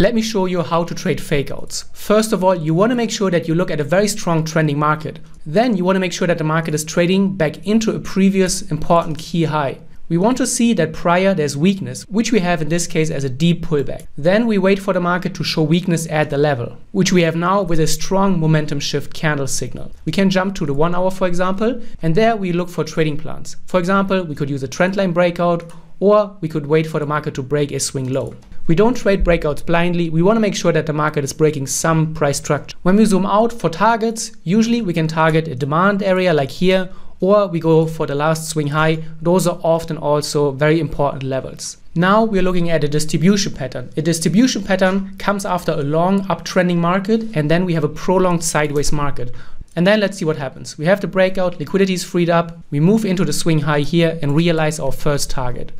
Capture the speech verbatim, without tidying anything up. Let me show you how to trade fakeouts. First of all, you want to make sure that you look at a very strong trending market. Then you want to make sure that the market is trading back into a previous important key high. We want to see that prior there's weakness, which we have in this case as a deep pullback. Then we wait for the market to show weakness at the level, which we have now with a strong momentum shift candle signal. We can jump to the one hour, for example, and there we look for trading plans. For example, we could use a trendline breakout, or we could wait for the market to break a swing low. We don't trade breakouts blindly. We want to make sure that the market is breaking some price structure. When we zoom out for targets, usually we can target a demand area like here, or we go for the last swing high. Those are often also very important levels. Now we're looking at a distribution pattern. A distribution pattern comes after a long uptrending market, and then we have a prolonged sideways market. And then let's see what happens. We have the breakout, liquidity is freed up, we move into the swing high here and realize our first target.